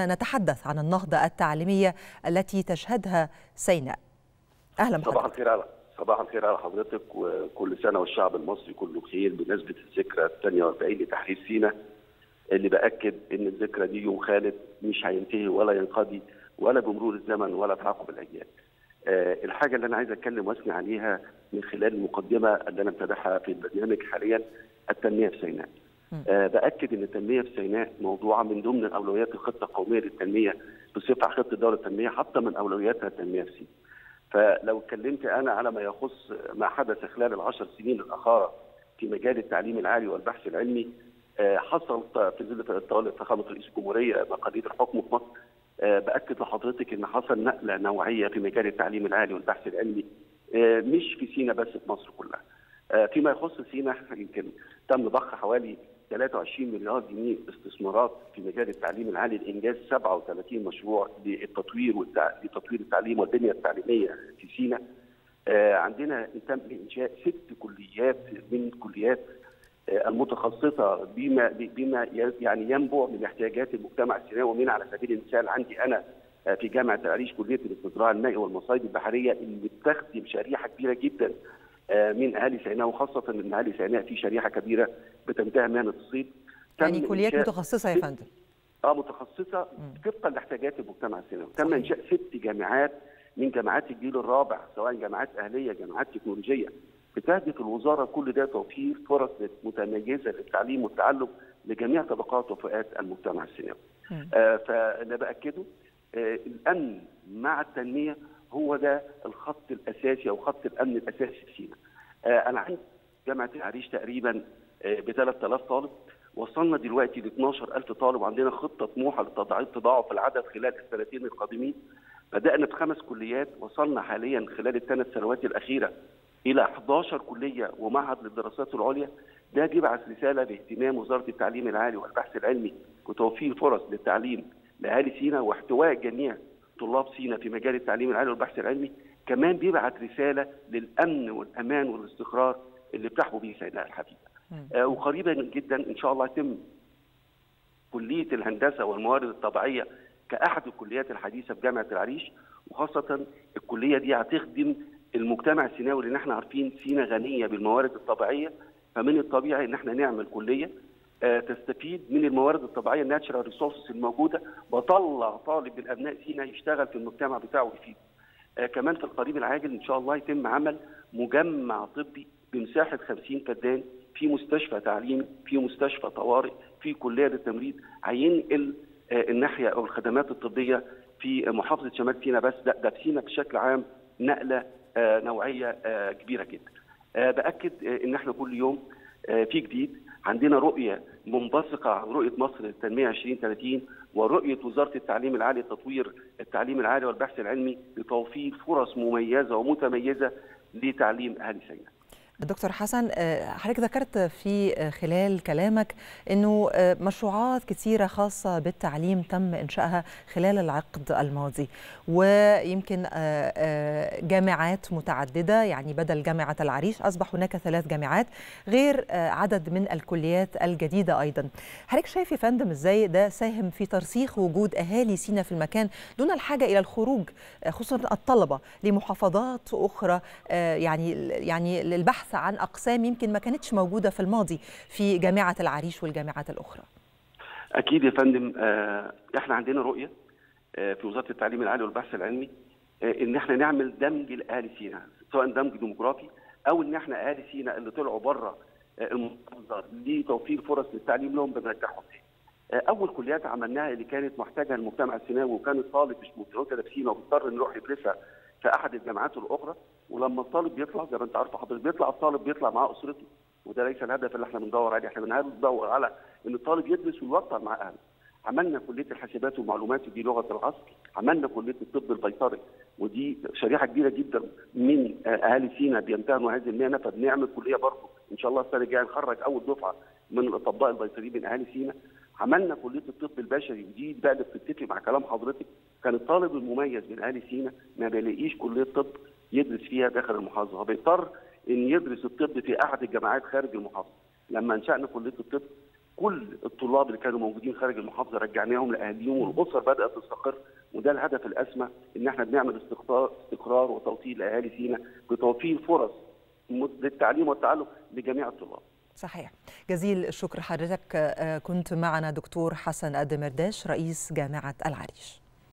نتحدث عن النهضة التعليمية التي تشهدها سيناء. أهلا بحضرتك. صباح الخير على حضرتك، وكل سنة والشعب المصري كله بخير بمناسبة الذكرى 42 لتحرير سيناء، اللي بأكد إن الذكرى دي يوم خالد مش هينتهي ولا ينقضي ولا بمرور الزمن ولا تعاقب الأجيال. الحاجة اللي أنا عايز أتكلم وأثني عليها من خلال المقدمة اللي أنا متابعها في البرنامج حاليا، التنمية في سيناء. بأكد أن التنمية في سيناء موضوعة من ضمن أولويات الخطة القومية للتنمية بصفة خطة الدولة التنمية، حتى من أولوياتها التنمية في سيناء. فلو اتكلمت أنا على ما يخص ما حدث خلال ال10 سنين الأخيرة في مجال التعليم العالي والبحث العلمي، حصل في ظل الطالب فخامة رئيس الجمهورية مقالية الحكم في مصر، بأكد لحضرتك أن حصل نقلة نوعية في مجال التعليم العالي والبحث العلمي، مش في سيناء بس، في مصر كلها. فيما يخص سيناء يمكن تم ضخ حوالي 23 مليار جنيه استثمارات في مجال التعليم العالي لإنجاز 37 مشروع لتطوير التعليم والبنية التعليمية في سيناء. عندنا تم إنشاء 6 كليات من الكليات المتخصصة بما يعني ينبع من احتياجات المجتمع السيناوي. ومن على سبيل المثال عندي أنا في جامعة العريش كلية الاستزراع المائي والمصايد البحرية، اللي بتخدم شريحة كبيرة جدا من اهالي سيناء، وخاصه من اهالي سيناء في شريحه كبيره بتمتهن مهنه الصيد. يعني كليات متخصصه يا فندم؟ متخصصه طبقا لاحتياجات المجتمع السيناوي. تم انشاء 6 جامعات من جامعات الجيل الرابع، سواء جامعات اهليه جامعات تكنولوجيه، بتهدف الوزاره كل ده توفير فرص متميزه للتعليم والتعلم لجميع طبقات وفئات المجتمع السيناوي. فانا باكده الامن مع التنميه هو ده الخط الاساسي او خط الامن الاساسي في سيناء. انا عندي جامعه العريش تقريبا ب 3000 طالب، وصلنا دلوقتي ل 12000 طالب، وعندنا خطه طموحه لتضاعف العدد خلال السنتين القادمين. بدانا ب5 كليات، وصلنا حاليا خلال ال3 سنوات الاخيره الى 11 كليه ومعهد للدراسات العليا. ده بيبعث رساله باهتمام وزاره التعليم العالي والبحث العلمي وتوفير فرص للتعليم لاهالي سيناء واحتواء جميع طلاب سيناء في مجال التعليم العالي والبحث العلمي. كمان بيبعت رساله للامن والامان والاستقرار اللي بتحبوا بيه سيناء الحبيبه. وقريبا جدا ان شاء الله تم كليه الهندسه والموارد الطبيعيه كاحد الكليات الحديثه بجامعه العريش، وخاصه الكليه دي هتخدم المجتمع السيناوي، لان احنا عارفين سيناء غنيه بالموارد الطبيعيه، فمن الطبيعي ان احنا نعمل كليه تستفيد من الموارد الطبيعيه الناتشرال ريسورسز الموجوده، وطلع طالب من ابناء سيناء يشتغل في المجتمع بتاعه ويفيده. كمان في القريب العاجل ان شاء الله يتم عمل مجمع طبي بمساحه 50 فدان في مستشفى تعليم، في مستشفى طوارئ، في كليه للتمريض، هينقل الناحيه او الخدمات الطبيه في محافظه شمال سيناء بس، ده في سيناء بشكل عام نقله نوعيه كبيره جدا. باكد ان احنا كل يوم في جديد، عندنا رؤية منبثقة عن رؤية مصر للتنمية 2030 ورؤية وزارة التعليم العالي لتطوير التعليم العالي والبحث العلمي لتوفير فرص مميزة ومتميزة لتعليم أهالي سيناء. دكتور حسن، حضرتك ذكرت في خلال كلامك أنه مشروعات كثيرة خاصة بالتعليم تم إنشائها خلال العقد الماضي، ويمكن جامعات متعددة، يعني بدل جامعة العريش أصبح هناك 3 جامعات، غير عدد من الكليات الجديدة أيضا. حضرتك شايف يا فندم إزاي ده ساهم في ترسيخ وجود أهالي سيناء في المكان دون الحاجة إلى الخروج، خصوصا الطلبة، لمحافظات أخرى يعني للبحث عن أقسام يمكن ما كانتش موجودة في الماضي في جامعة العريش والجامعات الأخرى؟ أكيد يا فندم، إحنا عندنا رؤية في وزارة التعليم العالي والبحث العلمي إن إحنا نعمل دمج لأهالي سيناء، سواء دمج ديموغرافي أو إن إحنا أهالي سيناء اللي طلعوا بره المحافظة لتوفير فرص للتعليم لهم بنرجعهم تاني. أول كليات عملناها اللي كانت محتاجة المجتمع السيناوي، وكان الطالب مش متواجد في سيناء وبيضطر نروح يدرسها في أحد الجامعات الأخرى، ولما الطالب بيطلع زي ما أنت عارفة حضرتك، الطالب بيطلع معاه أسرته، وده ليس الهدف اللي إحنا بندور عليه. إحنا بندور على إن الطالب يدرس ويوطن مع أهله. عملنا كلية الحاسبات والمعلومات ودي لغة العصر، عملنا كلية الطب البيطري ودي شريحة كبيرة جدا من أهالي سيناء بيمتهنوا هذه المهنة، فبنعمل كلية برضه إن شاء الله السنة الجاية نخرج أول دفعة من الأطباء البيطريين من أهالي سيناء. عملنا كليه الطب البشري، ودي بقى اللي بتتفق مع كلام حضرتك، كان الطالب المميز من اهالي سيناء ما بيلاقيش كليه طب يدرس فيها داخل المحافظه، بيضطر ان يدرس الطب في احد الجامعات خارج المحافظه. لما انشانا كليه الطب كل الطلاب اللي كانوا موجودين خارج المحافظه رجعناهم لاهاليهم والاسر بدات تستقر، وده الهدف الاسمى ان احنا بنعمل استقرار وتوطين الاهالي سيناء بتوفير فرص للتعليم والتعلم لجميع الطلاب. صحيح. جزيل الشكر حضرتك، كنت معنا دكتور حسن أدمرداش رئيس جامعة العريش.